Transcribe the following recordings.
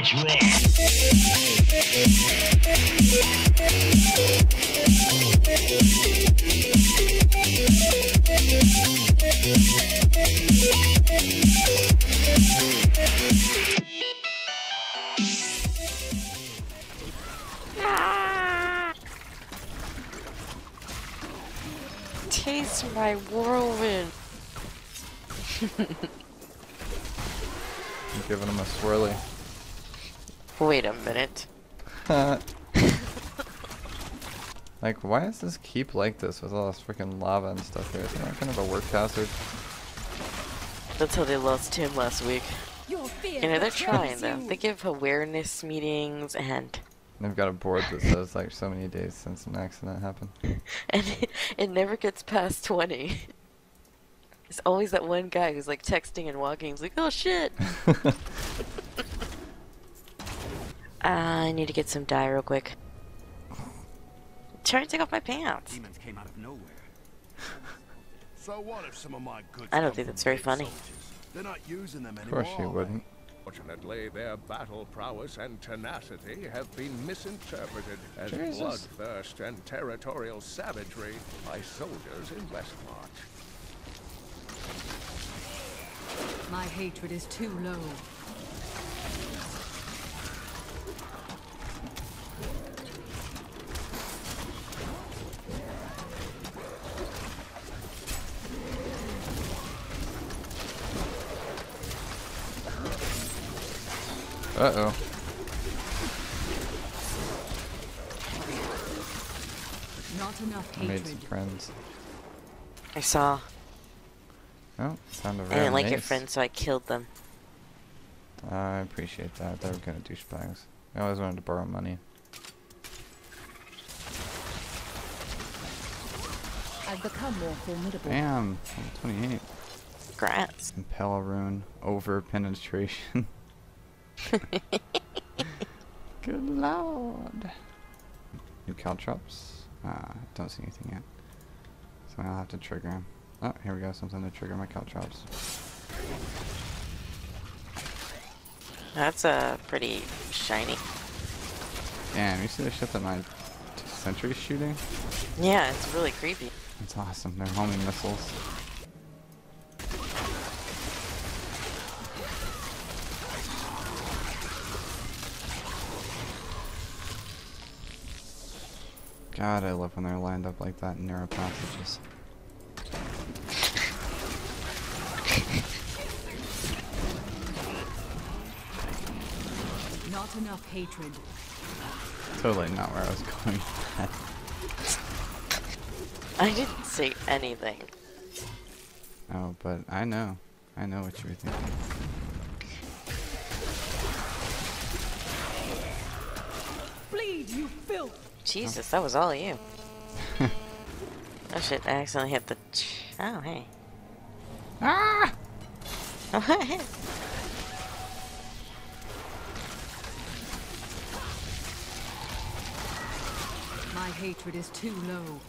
Let's rock. Taste my whirlwind. I'm giving him a swirly. Wait a minute. Like, why is this keep like this with all this freaking lava and stuff here? Is that kind of a work hazard? That's how they lost Tim last week. You know, they're trying though. They give awareness meetings and... They've got a board that says like so many days since an accident happened. And it never gets past 20. There's always that one guy who's like texting and walking. He's like, oh shit! I need to get some dye real quick. Try to take off my pants. Demons came out of nowhere. So what if some of my goods I don't think that's very funny. They're not using them anymore, of course you wouldn't. Fortunately, their battle prowess and tenacity have been misinterpreted as bloodthirst and territorial savagery by soldiers in Westmarch. My hatred is too low. Uh-oh. Not enough hatred. I made some friends. I saw. Oh, found a rare I didn't like mace. Your friends, so I killed them. I appreciate that. They were kind of douchebags. I always wanted to borrow money. I've become more formidable. Damn, I'm 28. Congrats. Impel rune over penetration. Good lord. New caltrops. Don't see anything yet. So I'll have to trigger him. Oh, here we go. Something to trigger my caltrops. That's pretty shiny. Damn, you see the shit that my sentry's shooting? Yeah, it's really creepy. It's awesome. They're homing missiles. God, I love when they're lined up like that in narrow passages. Not enough hatred. Totally not where I was going with that. I didn't say anything. Oh, but I know. I know what you were thinking. You filth. Jesus, that was all you. Oh shit, I accidentally hit the... oh, hey. Ah! Oh, hey! My hatred is too low.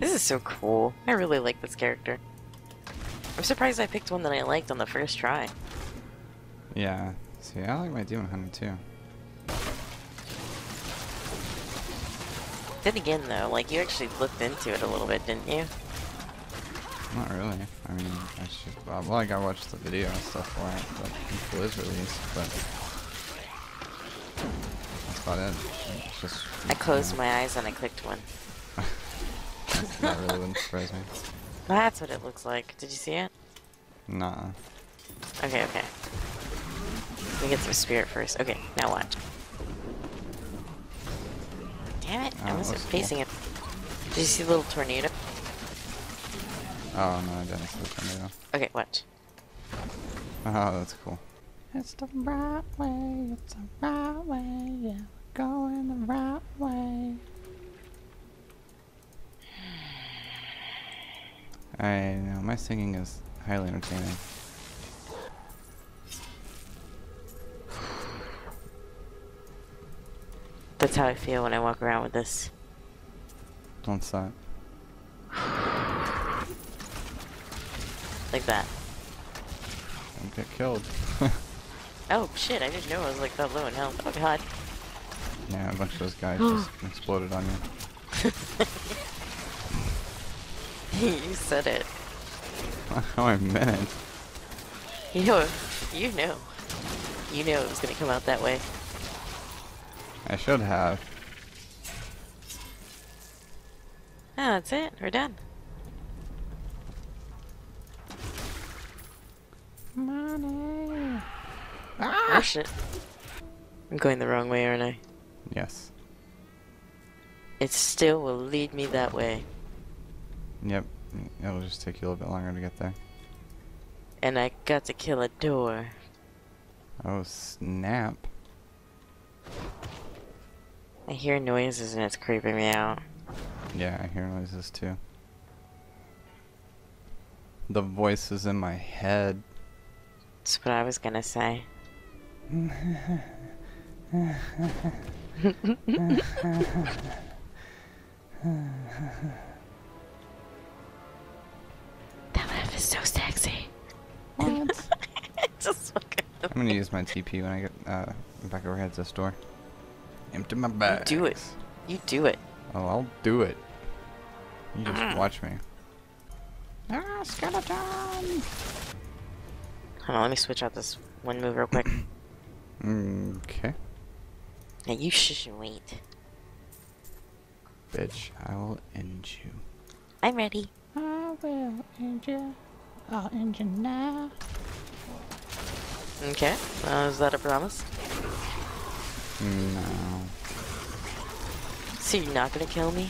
This is so cool. I really like this character. I'm surprised I picked one that I liked on the first try. Yeah. See, I like my Demon Hunter too. Then again though, like you actually looked into it a little bit, didn't you? Not really. I mean, I should... well, like I watched the video and stuff for it, but it was released, but... that's about it. It's just... I closed my eyes and I clicked one. That really wouldn't surprise me. That's what it looks like. Did you see it? Nah. Okay, okay. Let me get some spirit first. Okay, now watch. Damn it! I wasn't facing it. Did you see the little tornado? Oh no, I didn't see the tornado. Okay, watch. Oh, that's cool. It's the right way. It's the right way. Yeah, we're going the right way. I know, my singing is highly entertaining. That's how I feel when I walk around with this. Don't sigh. Like that. Don't get killed. Oh shit, I didn't know I was like that low in health. Oh god. Yeah, a bunch of those guys just exploded on you. You said it. Oh, I meant it. You know it was gonna come out that way. I should have. Oh, that's it. We're done. Money. Ah! Oh shit. I'm going the wrong way, aren't I? Yes. It still will lead me that way. Yep. It'll just take you a little bit longer to get there. And I got to kill a door. Oh snap. I hear noises and it's creeping me out. Yeah, I hear noises too. The voice is in my head. That's what I was gonna say. That laugh is so sexy. What? Just I'm gonna use my TP when I get back overhead to the store. Empty my bag. You do it. You do it. Oh, I'll do it. You just watch me. Ah, skeleton! Hold on, let me switch out this one move real quick. Okay. Now you should wait. Bitch, I will end you. I'm ready. I will end you. I'll end you now. Okay, is that a promise? No. So you're not gonna kill me?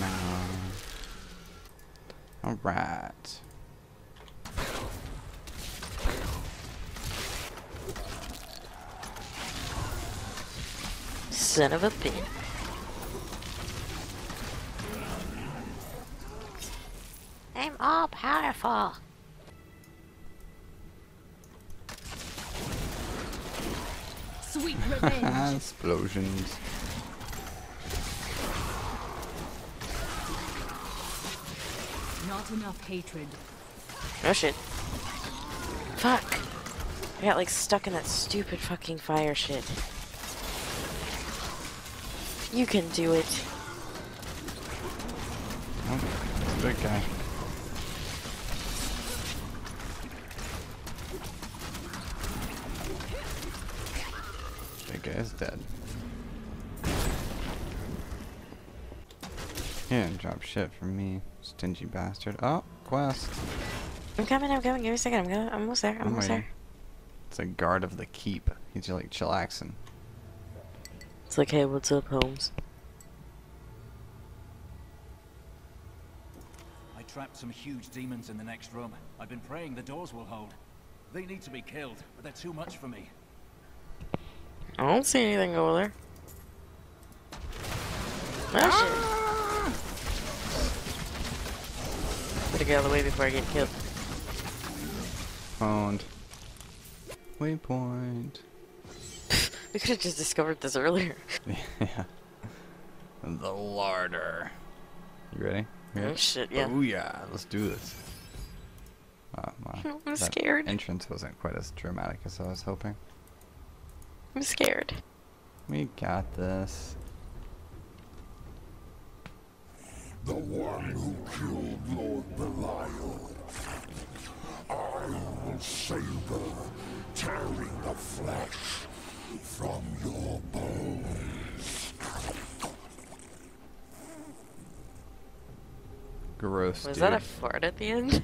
No. Alright. Son of a bitch. I'm all powerful. Sweet revenge. Explosions. Not enough hatred. Oh shit. Fuck. I got like stuck in that stupid fucking fire shit. You can do it. Oh, big guy. Big guy is dead. You didn't drop shit from me, stingy bastard. Oh, quest. I'm coming, give me a second, I'm almost there, I'm almost there. It's a guard of the keep. He's like chillaxing. It's like, hey, what's up, Holmes? I trapped some huge demons in the next room. I've been praying the doors will hold. They need to be killed, but they're too much for me. I don't see anything over there. Ah! Shit. Better get out of the way before I get killed. Found. Waypoint. We could have just discovered this earlier. Yeah. The larder. You ready? Oh shit, yeah. Oh yeah, let's do this. Well, I'm scared. Entrance wasn't quite as dramatic as I was hoping. I'm scared. We got this. The one who killed Lord Belial. I will save her, tearing the flesh from your bones. Gross. Was dude. That a fart at the end?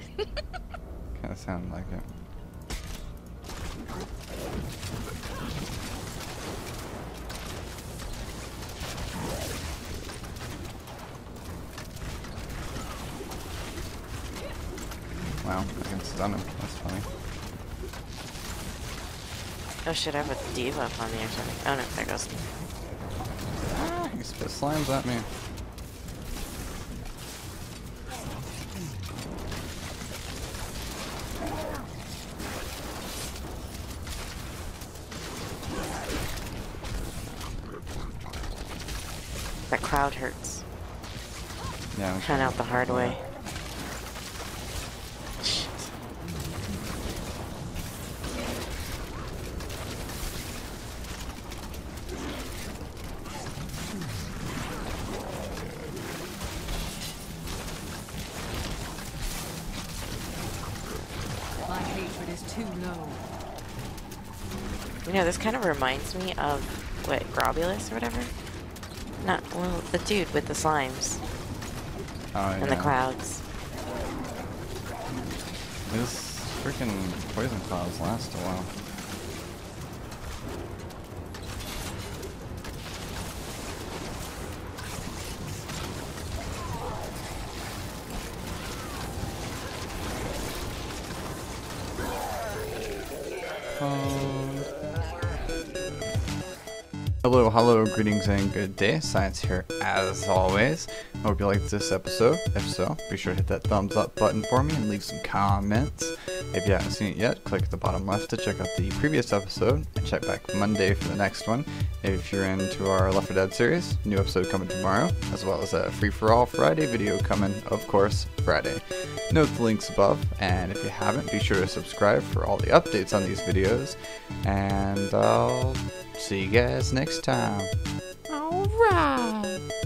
Kinda sounded like it. Wow, I can stun him. That's funny. Oh shit, I have a D.Va up on me or something. Oh no, there goes. Ah, he spit slimes at me. That crowd hurts. Yeah, I'm trying out the hard way. is too low. You know, this kind of reminds me of, what, Grobbulus or whatever? Not, well, the dude with the slimes. Oh, and yeah. The clouds. These freaking poison clouds last a while. Hello, greetings and good day. Science here as always. I hope you liked this episode. If so, be sure to hit that thumbs up button for me and leave some comments. If you haven't seen it yet, click at the bottom left to check out the previous episode and check back Monday for the next one. If you're into our Left 4 Dead series, new episode coming tomorrow, as well as a free-for-all Friday video coming, of course, Friday. Note the links above, and if you haven't, be sure to subscribe for all the updates on these videos, and I'll see you guys next time. All right.